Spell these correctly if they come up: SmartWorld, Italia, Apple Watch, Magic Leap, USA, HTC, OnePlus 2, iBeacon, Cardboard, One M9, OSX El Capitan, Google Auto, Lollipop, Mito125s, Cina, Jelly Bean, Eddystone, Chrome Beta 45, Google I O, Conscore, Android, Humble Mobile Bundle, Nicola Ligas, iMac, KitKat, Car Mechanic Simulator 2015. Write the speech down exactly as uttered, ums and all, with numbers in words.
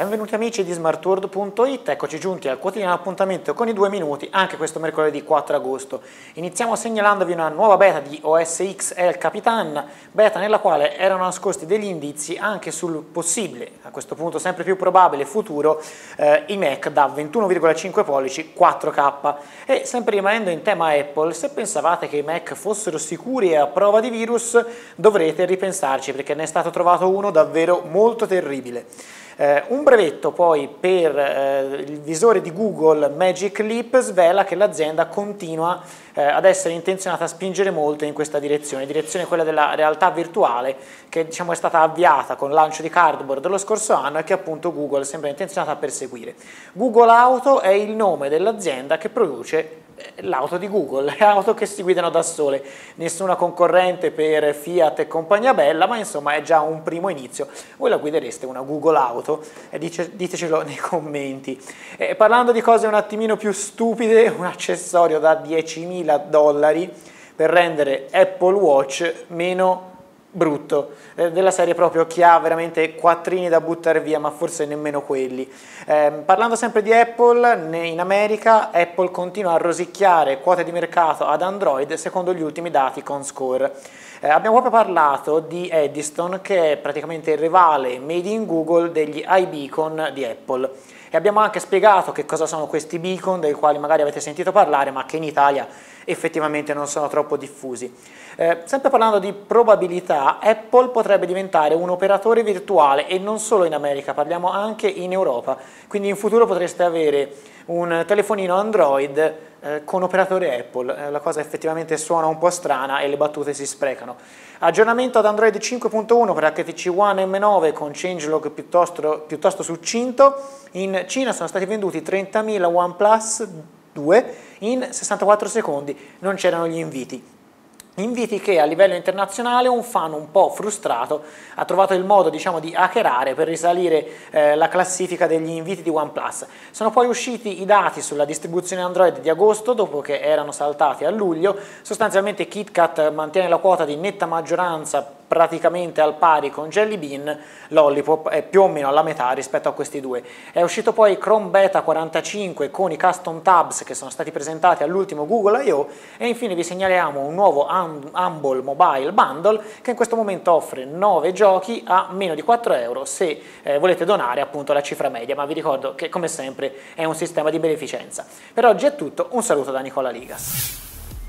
Benvenuti amici di smart world punto it, eccoci giunti al quotidiano appuntamento con i due minuti, anche questo mercoledì quattro agosto. Iniziamo segnalandovi una nuova beta di O S X El Capitan, beta nella quale erano nascosti degli indizi anche sul possibile, a questo punto sempre più probabile futuro, eh, iMac da ventuno virgola cinque pollici quattro K. E sempre rimanendo in tema Apple, se pensavate che i Mac fossero sicuri e a prova di virus, dovrete ripensarci perché ne è stato trovato uno davvero molto terribile. Eh, un brevetto poi per eh, il visore di Google Magic Leap svela che l'azienda continua eh, ad essere intenzionata a spingere molto in questa direzione, direzione quella della realtà virtuale che diciamo è stata avviata con il lancio di Cardboard lo scorso anno e che appunto Google sembra intenzionata a perseguire. Google Auto è il nome dell'azienda che produce l'auto di Google, le auto che si guidano da sole, nessuna concorrente per Fiat e compagnia bella, ma insomma è già un primo inizio. Voi la guidereste una Google Auto? E dice, ditecelo nei commenti. E parlando di cose un attimino più stupide, un accessorio da diecimila dollari per rendere Apple Watch meno brutto, eh, della serie proprio chi ha veramente quattrini da buttare via, ma forse nemmeno quelli. Eh, parlando sempre di Apple, in America Apple continua a rosicchiare quote di mercato ad Android secondo gli ultimi dati Conscore. Eh, abbiamo proprio parlato di Eddystone, che è praticamente il rivale made in Google degli iBeacon di Apple. E abbiamo anche spiegato che cosa sono questi beacon, dei quali magari avete sentito parlare, ma che in Italia effettivamente non sono troppo diffusi. Eh, sempre parlando di probabilità, Apple potrebbe diventare un operatore virtuale, e non solo in America, parliamo anche in Europa. Quindi in futuro potreste avere un telefonino Android eh, con operatore Apple. Eh, la cosa effettivamente suona un po' strana e le battute si sprecano. Aggiornamento ad Android cinque punto uno per H T C One M nove con changelog piuttosto, piuttosto succinto. In Cina sono stati venduti trentamila OnePlus due in sessantaquattro secondi, non c'erano gli inviti. Inviti che a livello internazionale un fan un po' frustrato ha trovato il modo, diciamo, di hackerare per risalire eh, la classifica degli inviti di OnePlus. Sono poi usciti i dati sulla distribuzione Android di agosto, dopo che erano saltati a luglio. Sostanzialmente KitKat mantiene la quota di netta maggioranza, praticamente al pari con Jelly Bean, Lollipop è più o meno alla metà rispetto a questi due. È uscito poi Chrome Beta quarantacinque con i custom tabs che sono stati presentati all'ultimo Google I O e infine vi segnaliamo un nuovo Humble Mobile Bundle che in questo momento offre nove giochi a meno di quattro euro se eh, volete donare appunto la cifra media, ma vi ricordo che come sempre è un sistema di beneficenza. Per oggi è tutto, un saluto da Nicola Ligas.